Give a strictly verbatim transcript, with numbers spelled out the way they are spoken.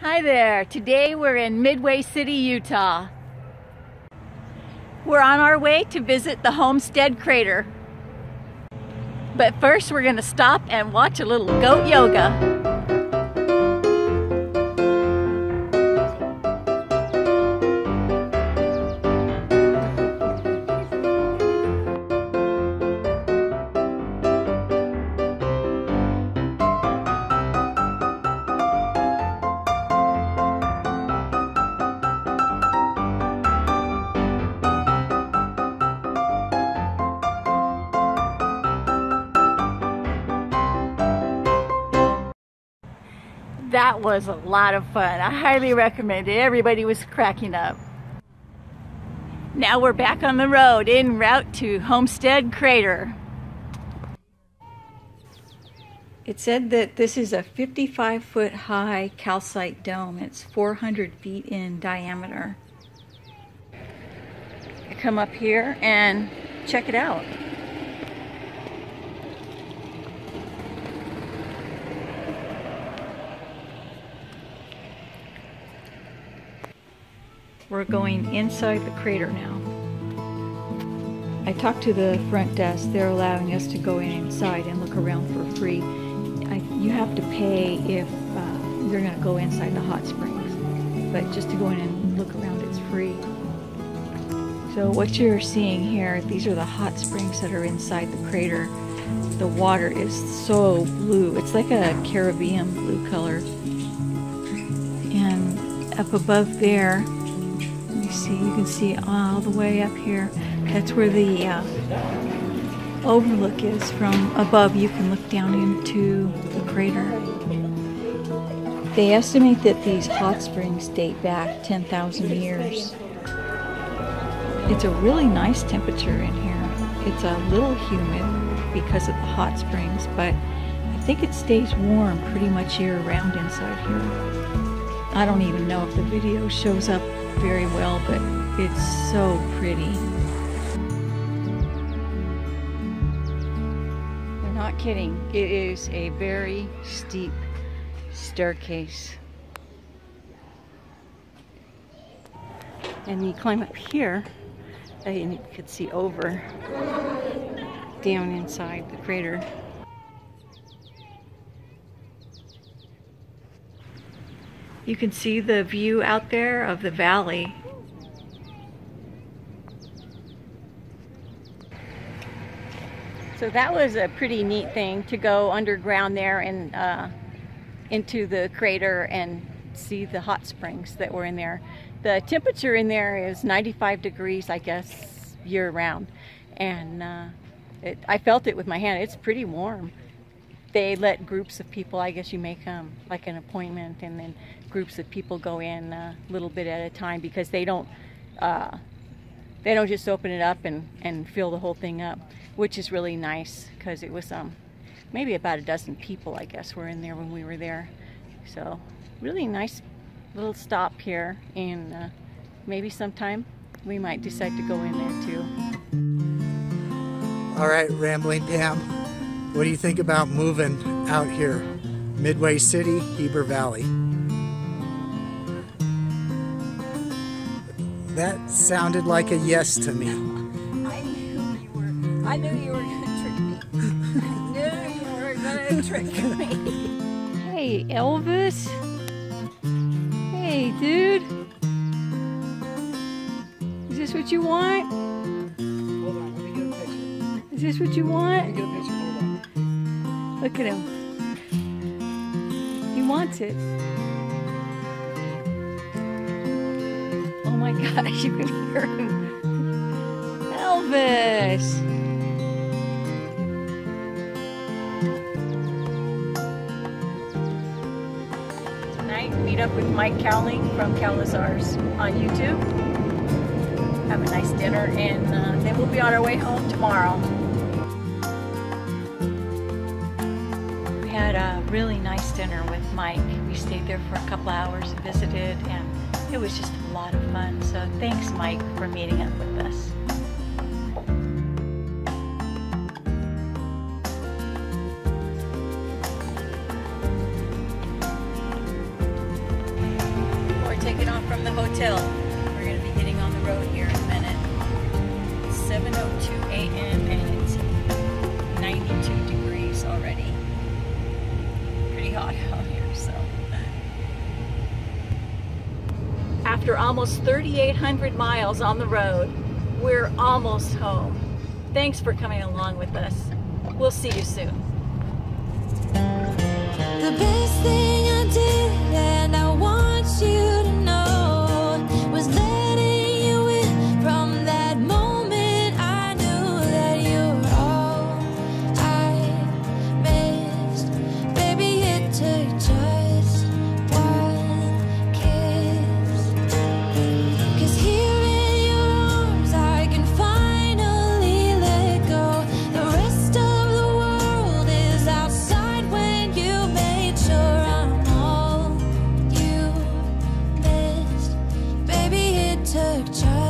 Hi there. Today we're in Midway City, Utah. We're on our way to visit the Homestead Crater. But first we're going to stop and watch a little goat yoga. That was a lot of fun. I highly recommend it. Everybody was cracking up. Now we're back on the road en route to Homestead Crater. It said that this is a fifty-five foot high calcite dome. It's four hundred feet in diameter. I come up here and check it out. We're going inside the crater now. I talked to the front desk. They're allowing us to go inside and look around for free. I, you have to pay if uh, you're going to go inside the hot springs. But just to go in and look around, it's free. So what you're seeing here, these are the hot springs that are inside the crater. The water is so blue. It's like a Caribbean blue color. And up above there, see, you can see all the way up here. That's where the uh, overlook is. From above you can look down into the crater. They estimate that these hot springs date back ten thousand years. It's a really nice temperature in here. It's a little humid because of the hot springs, but I think it stays warm pretty much year round inside here. I don't even know if the video shows up very well, but it's so pretty. They're not kidding. It is a very steep staircase. And you climb up here and you could see over down inside the crater. You can see the view out there of the valley. So that was a pretty neat thing, to go underground there and uh, into the crater and see the hot springs that were in there. The temperature in there is ninety-five degrees, I guess, year round. And uh, it, I felt it with my hand. It's pretty warm. They let groups of people, I guess you make um, like an appointment, and then groups of people go in a little bit at a time, because they don't uh, they don't just open it up and, and fill the whole thing up, which is really nice, because it was um, maybe about a dozen people, I guess, were in there when we were there. So really nice little stop here, and uh, maybe sometime we might decide to go in there too. All right, Rambling Pam. What do you think about moving out here? Midway City, Heber Valley. That sounded like a yes to me. I knew you were, I knew you were gonna trick me. I knew you were gonna trick me. Hey, Elvis. Hey, dude. Is this what you want? Hold on, let me get a picture. Is this what you want? Let me get a picture. Look at him. He wants it. Oh my gosh, you can hear him. Elvis! Tonight, meet up with Mike Cowling from Cowlazars on YouTube. Have a nice dinner, and uh, then we'll be on our way home tomorrow. Had a really nice dinner with Mike. We stayed there for a couple hours and visited, and it was just a lot of fun. So thanks, Mike, for meeting up with us. hotel. We're going to be getting on the road here in a minute. It's seven oh two a m and it's ninety-two degrees already. Pretty hot out here, so. After almost thirty-eight hundred miles on the road, we're almost home. Thanks for coming along with us. We'll see you soon. The best thing I did, and I want you to know, was letting you in. From that moment I knew that you were all I missed. Baby, it took just one kiss. 'Cause here in your arms I can finally let go. The rest of the world is outside when you made sure I'm all you missed. Baby, it took just